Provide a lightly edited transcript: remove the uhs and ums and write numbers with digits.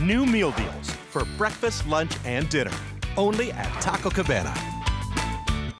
New meal deals for breakfast, lunch, and dinner. Only at Taco Cabana.